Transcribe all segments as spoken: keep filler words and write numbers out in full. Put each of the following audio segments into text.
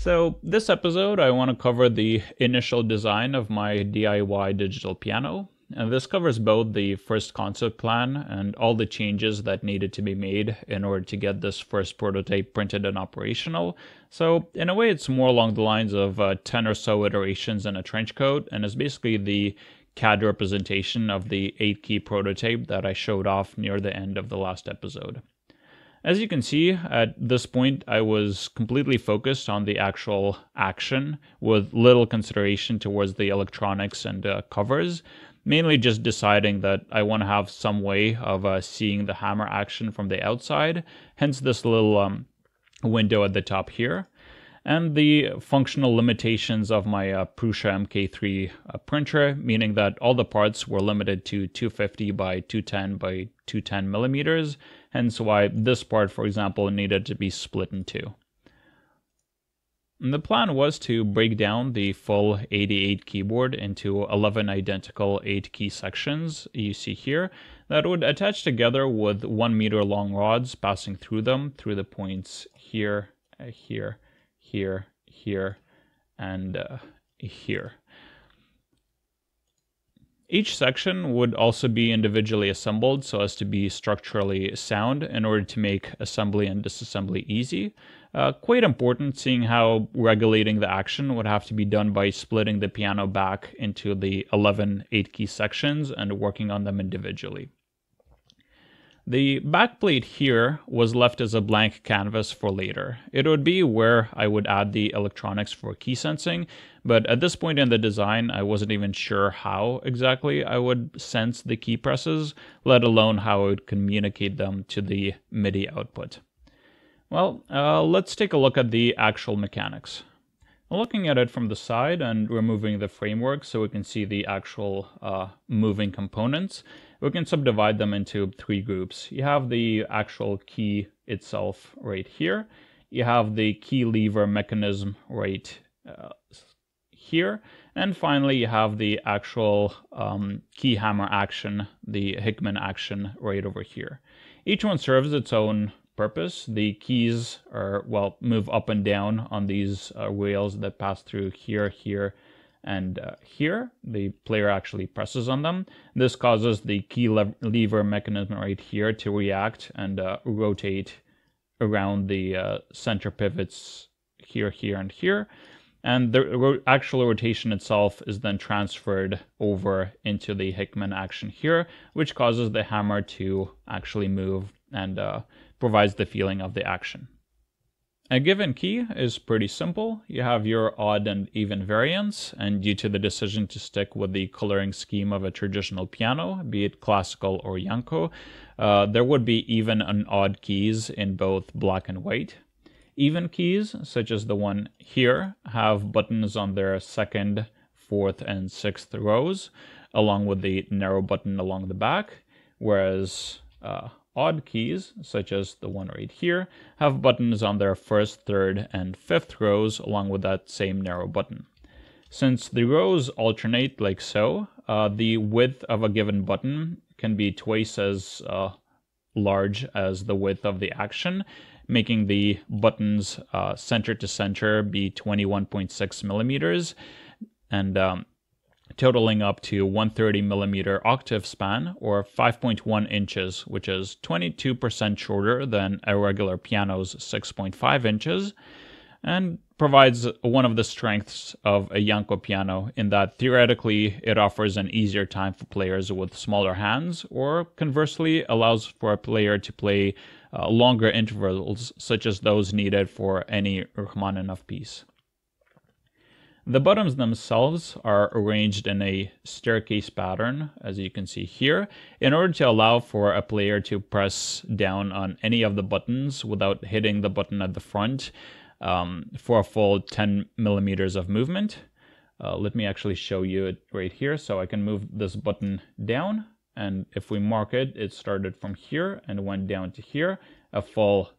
So this episode, I want to cover the initial design of my D I Y digital piano. And this covers both the first concept plan and all the changes that needed to be made in order to get this first prototype printed and operational. So in a way, it's more along the lines of uh, ten or so iterations in a trench coat, and is basically the C A D representation of the eight key prototype that I showed off near the end of the last episode. As you can see, at this point, I was completely focused on the actual action with little consideration towards the electronics and uh, covers, mainly just deciding that I want to have some way of uh, seeing the hammer action from the outside, hence this little um, window at the top here, and the functional limitations of my uh, Prusa M K three uh, printer, meaning that all the parts were limited to two fifty by two ten by two ten millimeters, hence why this part, for example, needed to be split in two. And the plan was to break down the full eighty-eight keyboard into eleven identical eight key sections you see here that would attach together with one meter long rods passing through them through the points here, uh, here, here, here, and uh, here. Each section would also be individually assembled so as to be structurally sound in order to make assembly and disassembly easy. Uh, quite important, seeing how regulating the action would have to be done by splitting the piano back into the eleven eight key sections and working on them individually. The backplate here was left as a blank canvas for later. It would be where I would add the electronics for key sensing, but at this point in the design, I wasn't even sure how exactly I would sense the key presses, let alone how I would communicate them to the MIDI output. Well, uh, let's take a look at the actual mechanics. Looking at it from the side and removing the framework so we can see the actual uh, moving components, we can subdivide them into three groups. You have the actual key itself right here. You have the key lever mechanism right uh, here. And finally, you have the actual um, key hammer action, the Hickman action right over here. Each one serves its own purpose. The keys are, well, move up and down on these uh, rails that pass through here, here, and uh, here. The player actually presses on them. This causes the key le lever mechanism right here to react and uh, rotate around the uh, center pivots here, here, and here. And the ro actual rotation itself is then transferred over into the Hickman action here, which causes the hammer to actually move and uh, provides the feeling of the action. A given key is pretty simple. You have your odd and even variants, and due to the decision to stick with the coloring scheme of a traditional piano, be it classical or Janko, uh, there would be even and odd keys in both black and white. Even keys, such as the one here, have buttons on their second, fourth, and sixth rows, along with the narrow button along the back, whereas uh, odd keys, such as the one right here, have buttons on their first, third, and fifth rows along with that same narrow button. Since the rows alternate like so, uh, the width of a given button can be twice as uh, large as the width of the action, making the buttons uh, center to center be twenty-one point six millimeters and um, totaling up to one hundred thirty millimeter octave span, or five point one inches, which is twenty-two percent shorter than a regular piano's six point five inches, and provides one of the strengths of a Janko piano in that theoretically it offers an easier time for players with smaller hands, or conversely allows for a player to play uh, longer intervals such as those needed for any Rachmaninoff piece. The buttons themselves are arranged in a staircase pattern, as you can see here, in order to allow for a player to press down on any of the buttons without hitting the button at the front um, for a full ten millimeters of movement. Uh, let me actually show you it right here. So I can move this button down, and if we mark it, it started from here and went down to here, a full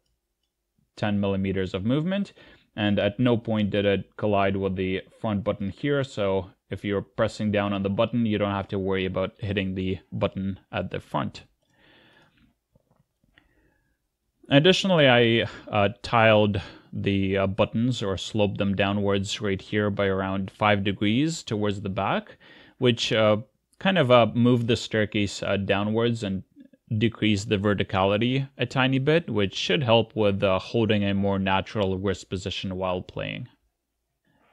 ten millimeters of movement. And at no point did it collide with the front button here, so if you're pressing down on the button, you don't have to worry about hitting the button at the front. Additionally, I uh, tiled the uh, buttons or slope them downwards right here by around five degrees towards the back, which uh, kind of uh, moved the staircase uh, downwards and decreased the verticality a tiny bit, which should help with uh, holding a more natural wrist position while playing.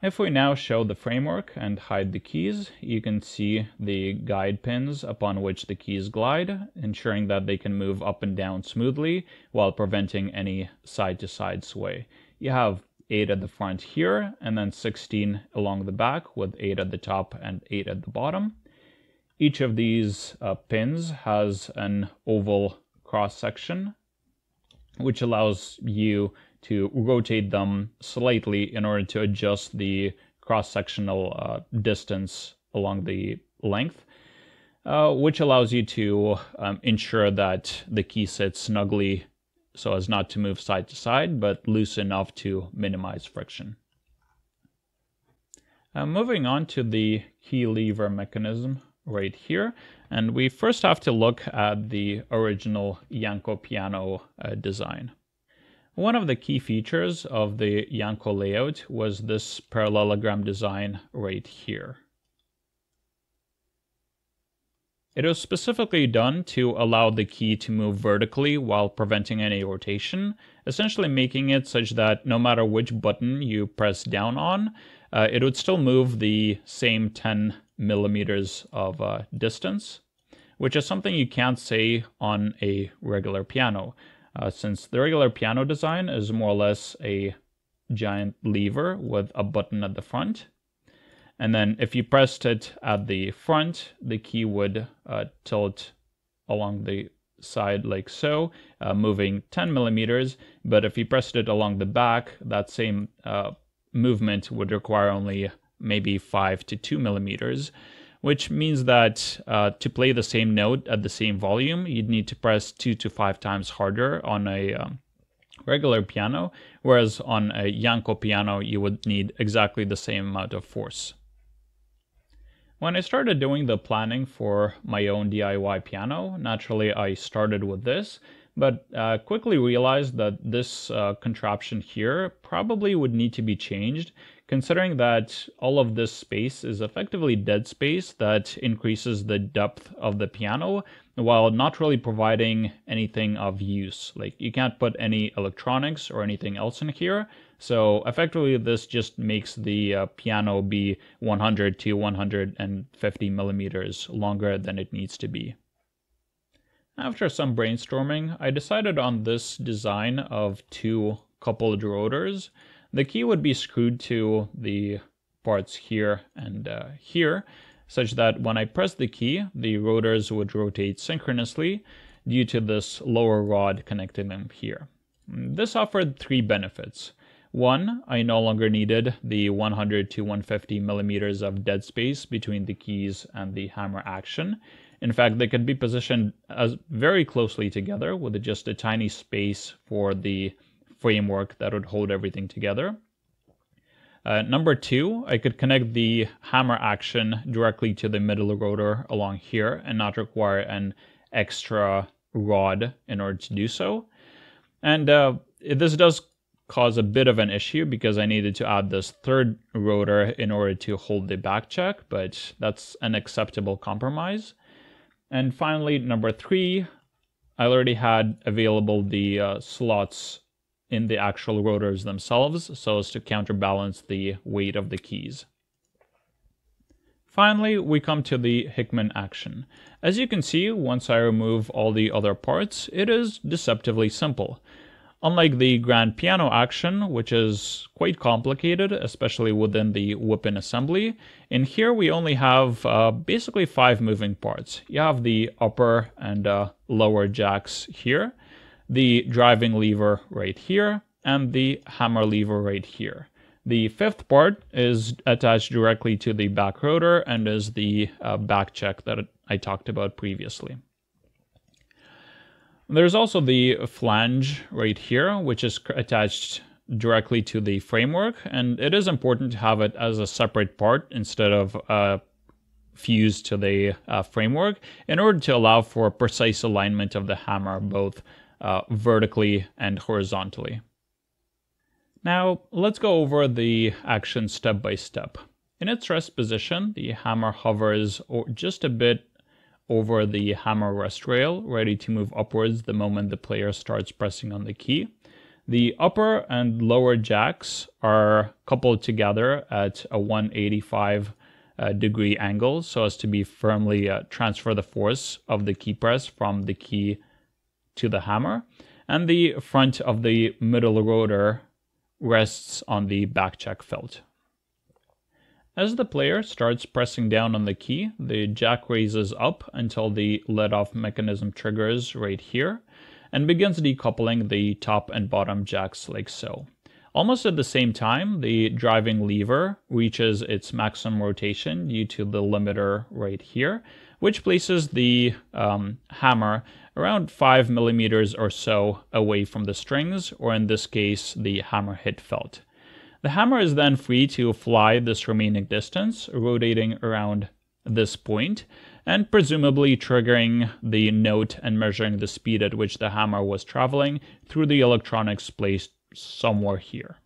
If we now show the framework and hide the keys, you can see the guide pins upon which the keys glide, ensuring that they can move up and down smoothly while preventing any side-to-side sway. You have eight at the front here, and then sixteen along the back with eight at the top and eight at the bottom. Each of these uh, pins has an oval cross-section, which allows you to rotate them slightly in order to adjust the cross-sectional uh, distance along the length, uh, which allows you to um, ensure that the key sits snugly so as not to move side to side, but loose enough to minimize friction. Uh, moving on to the key lever mechanism right here, and we first have to look at the original Janko piano uh, design. One of the key features of the Janko layout was this parallelogram design right here. It was specifically done to allow the key to move vertically while preventing any rotation, essentially making it such that no matter which button you press down on, uh, it would still move the same ten millimeters of uh, distance, which is something you can't say on a regular piano. Uh, since the regular piano design is more or less a giant lever with a button at the front. And then if you pressed it at the front, the key would uh, tilt along the side like so, uh, moving ten millimeters. But if you pressed it along the back, that same uh, movement would require only maybe five to two millimeters. Which means that uh, to play the same note at the same volume, you'd need to press two to five times harder on a um, regular piano, whereas on a Janko piano, you would need exactly the same amount of force. When I started doing the planning for my own D I Y piano, naturally I started with this, but uh, quickly realized that this uh, contraption here probably would need to be changed, considering that all of this space is effectively dead space that increases the depth of the piano while not really providing anything of use. Like, you can't put any electronics or anything else in here, so effectively this just makes the uh, piano be one hundred to one hundred fifty millimeters longer than it needs to be. After some brainstorming, I decided on this design of two coupled rotors. The key would be screwed to the parts here and uh, here, such that when I press the key, the rotors would rotate synchronously due to this lower rod connecting them here. This offered three benefits. One, I no longer needed the one hundred to one hundred fifty millimeters of dead space between the keys and the hammer action. In fact, they could be positioned as very closely together with just a tiny space for the framework that would hold everything together. Uh, number two, I could connect the hammer action directly to the middle rotor along here and not require an extra rod in order to do so. And uh, this does cause a bit of an issue because I needed to add this third rotor in order to hold the back check, but that's an acceptable compromise. And finally, number three, I already had available the uh, slots in the actual rotors themselves, so as to counterbalance the weight of the keys. Finally, we come to the Hickman action. As you can see, once I remove all the other parts, it is deceptively simple. Unlike the grand piano action, which is quite complicated, especially within the whip-in assembly, in here we only have uh, basically five moving parts. You have the upper and uh, lower jacks here, the driving lever right here, and the hammer lever right here. The fifth part is attached directly to the back rotor and is the uh, back check that I talked about previously. There's also the flange right here, which is attached directly to the framework, and it is important to have it as a separate part instead of uh, fused to the uh, framework in order to allow for precise alignment of the hammer both Uh, vertically and horizontally. Now let's go over the action step by step. In its rest position, the hammer hovers just a bit over the hammer rest rail, ready to move upwards the moment the player starts pressing on the key. The upper and lower jacks are coupled together at a one eighty-five uh, degree angle so as to be firmly uh, transfer the force of the key press from the key to the hammer. And the front of the middle rotor rests on the back jack felt. As the player starts pressing down on the key, the jack raises up until the let-off mechanism triggers right here and begins decoupling the top and bottom jacks like so. Almost at the same time, the driving lever reaches its maximum rotation due to the limiter right here, which places the um, hammer around five millimeters or so away from the strings, or in this case, the hammer hit felt. The hammer is then free to fly this remaining distance, rotating around this point, and presumably triggering the note and measuring the speed at which the hammer was traveling through the electronics placed somewhere here.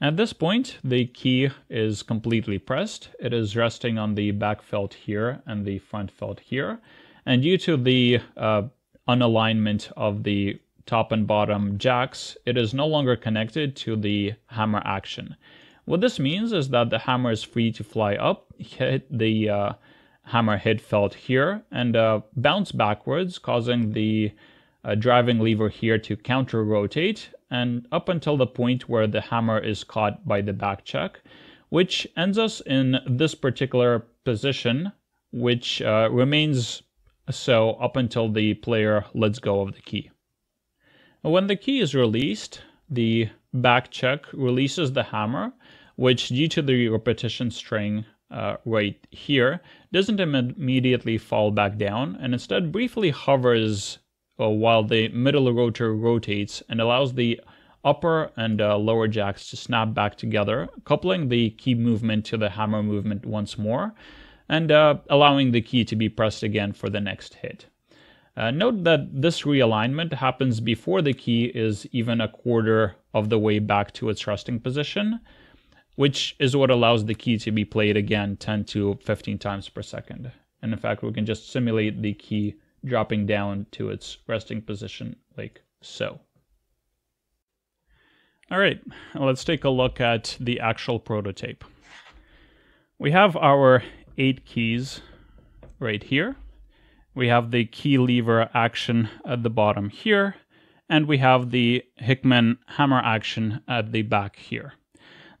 At this point, the key is completely pressed. It is resting on the back felt here and the front felt here, and due to the uh, unalignment of the top and bottom jacks, it is no longer connected to the hammer action. What this means is that the hammer is free to fly up, hit the uh, hammer hit felt here, and uh, bounce backwards, causing the uh, driving lever here to counter rotate, and up until the point where the hammer is caught by the back check, which ends us in this particular position, which uh, remains so up until the player lets go of the key. When the key is released, the back check releases the hammer, which due to the repetition string uh, right here, doesn't im- immediately fall back down and instead briefly hovers uh, while the middle rotor rotates and allows the upper and uh, lower jacks to snap back together, coupling the key movement to the hammer movement once more and uh, allowing the key to be pressed again for the next hit. Uh, note that this realignment happens before the key is even a quarter of the way back to its resting position, which is what allows the key to be played again ten to fifteen times per second. And in fact, we can just simulate the key dropping down to its resting position like so. All right, let's take a look at the actual prototype. We have our eight keys right here. We have the key lever action at the bottom here, and we have the Hickman hammer action at the back here.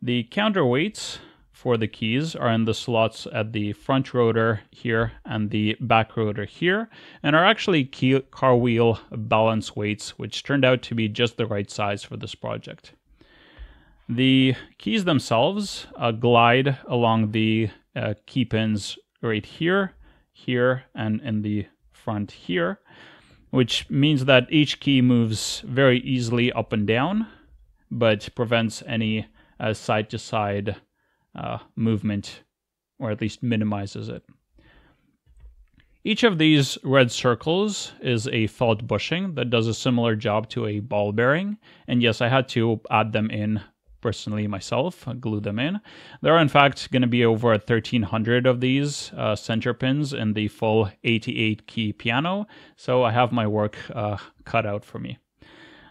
The counterweights for the keys are in the slots at the front rotor here and the back rotor here, and are actually key car wheel balance weights, which turned out to be just the right size for this project. The keys themselves uh, glide along the uh, key pins right here, here, and in the front here, which means that each key moves very easily up and down, but prevents any uh, side-to-side uh, movement, or at least minimizes it. Each of these red circles is a felt bushing that does a similar job to a ball bearing, and yes, I had to add them in personally myself, glue them in. There are in fact going to be over thirteen hundred of these uh, center pins in the full eighty-eight key piano, so I have my work uh, cut out for me.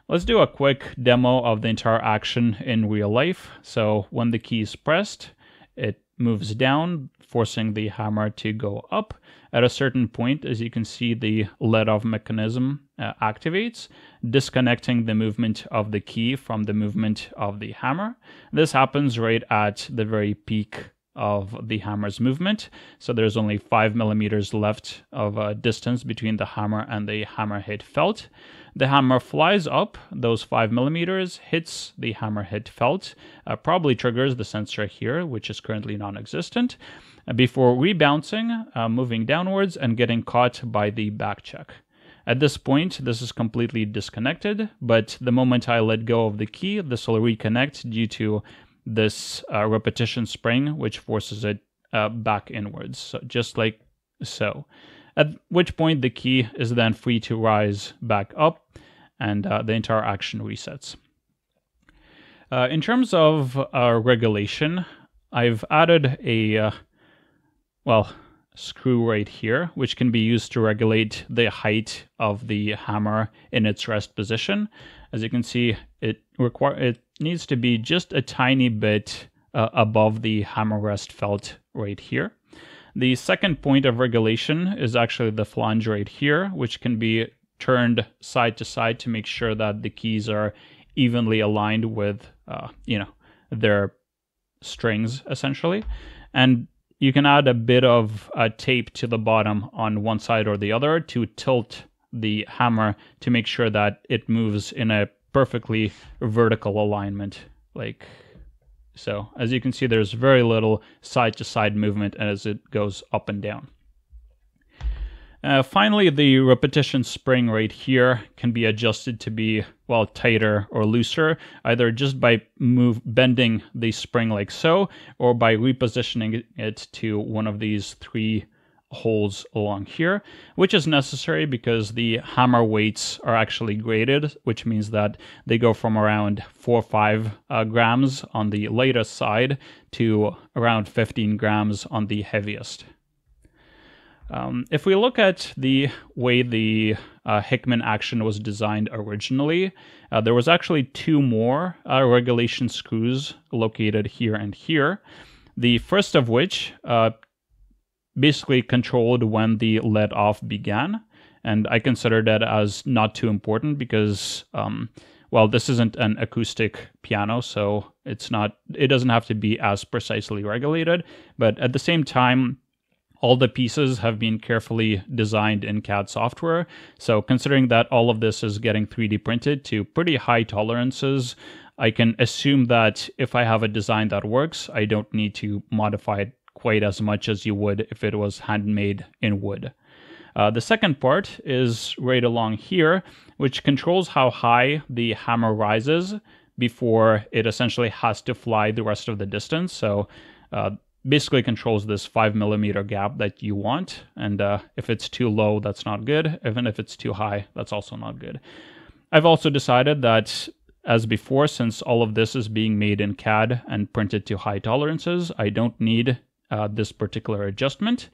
Let's do a quick demo of the entire action in real life. So when the key is pressed, it moves down, forcing the hammer to go up. At a certain point, as you can see, the let-off mechanism uh, activates, disconnecting the movement of the key from the movement of the hammer. This happens right at the very peak of the hammer's movement, so there's only five millimeters left of uh, distance between the hammer and the hammer hit felt. The hammer flies up those five millimeters, hits the hammer hit felt, uh, probably triggers the sensor here, which is currently non-existent, before rebouncing, uh, moving downwards, and getting caught by the back check. At this point, this is completely disconnected, but the moment I let go of the key, this will reconnect due to this uh, repetition spring, which forces it uh, back inwards, so just like so. At which point the key is then free to rise back up, and uh, the entire action resets. Uh, in terms of uh, regulation, I've added a, uh, well, screw right here, which can be used to regulate the height of the hammer in its rest position. As you can see, it require it needs to be just a tiny bit uh, above the hammer rest felt right here. The second point of regulation is actually the flange right here, which can be turned side to side to make sure that the keys are evenly aligned with, uh, you know, their strings essentially. And you can add a bit of uh, tape to the bottom on one side or the other to tilt the hammer to make sure that it moves in a perfectly vertical alignment, like so. As you can see, there's very little side-to-side movement as it goes up and down. Uh, finally, the repetition spring right here can be adjusted to be, well, tighter or looser, either just by move bending the spring like so, or by repositioning it to one of these three holes along here, which is necessary because the hammer weights are actually graded, which means that they go from around four or five uh, grams on the lightest side to around fifteen grams on the heaviest. Um, if we look at the way the uh, Hickman action was designed originally, uh, there was actually two more uh, regulation screws located here and here. The first of which uh, basically controlled when the let off began, and I consider that as not too important because, um, well, this isn't an acoustic piano, so it's not. It doesn't have to be as precisely regulated, but at the same time, all the pieces have been carefully designed in C A D software, so considering that all of this is getting three D printed to pretty high tolerances, I can assume that if I have a design that works, I don't need to modify it quite as much as you would if it was handmade in wood. Uh, the second part is right along here, which controls how high the hammer rises before it essentially has to fly the rest of the distance. So, uh, basically controls this five millimeter gap that you want. And uh, if it's too low, that's not good. Even if it's too high, that's also not good. I've also decided that, as before, since all of this is being made in C A D and printed to high tolerances, I don't need uh, this particular adjustment.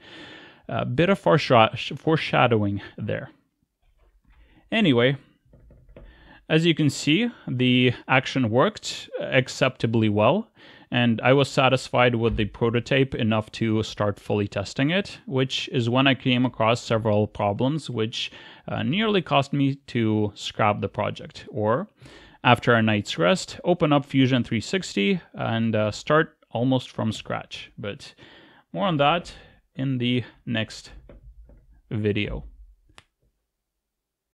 A bit of foreshadowing there. Anyway, as you can see, the action worked acceptably well, and I was satisfied with the prototype enough to start fully testing it, which is when I came across several problems which uh, nearly caused me to scrap the project, or, after a night's rest, open up Fusion three sixty and uh, start almost from scratch. But more on that in the next video.